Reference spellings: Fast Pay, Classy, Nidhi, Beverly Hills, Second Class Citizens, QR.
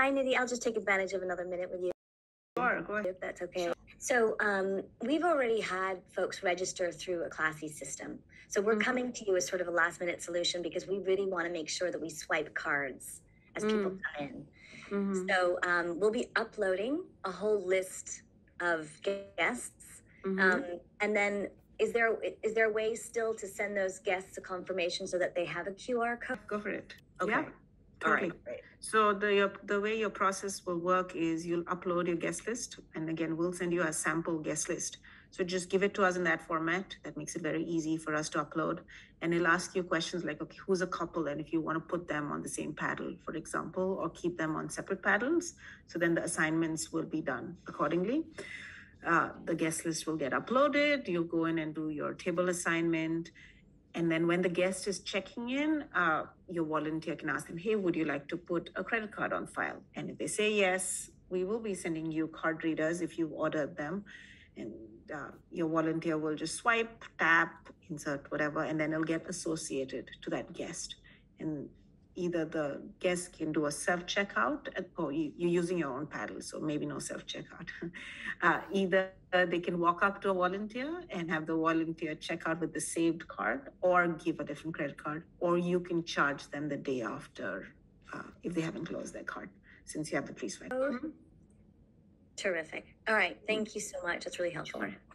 Hi, Nidhi. I'll just take advantage of another minute with you. Sure, go ahead. If that's okay. Sure. So we've already had folks register through a Classy system. So we're coming to you as sort of a last-minute solution because we really want to make sure that we swipe cards as people come in. So we'll be uploading a whole list of guests, and then is there a way still to send those guests a confirmation so that they have a QR code? Go for it. Okay. Yeah. Totally. All right. Great. So the way your process will work is you'll upload your guest list, and again, we'll send you a sample guest list. So just give it to us in that format. That makes it very easy for us to upload. And it'll ask you questions like, okay, who's a couple? And if you want to put them on the same paddle, for example, or keep them on separate paddles. So then the assignments will be done accordingly. The guest list will get uploaded. You'll go in and do your table assignment. And then when the guest is checking in, your volunteer can ask them, hey, would you like to put a credit card on file? And if they say yes, we will be sending you card readers if you've ordered them. And your volunteer will just swipe, tap, insert, whatever, and then it'll get associated to that guest. And either the guest can do a self-checkout, or you're using your own paddle, so maybe no self-checkout. Either they can walk up to a volunteer and have the volunteer check out with the saved card, or give a different credit card, or you can charge them the day after if they haven't closed their card, since you have the pre-swipe. Terrific. All right. Thank you so much. That's really helpful. Sure.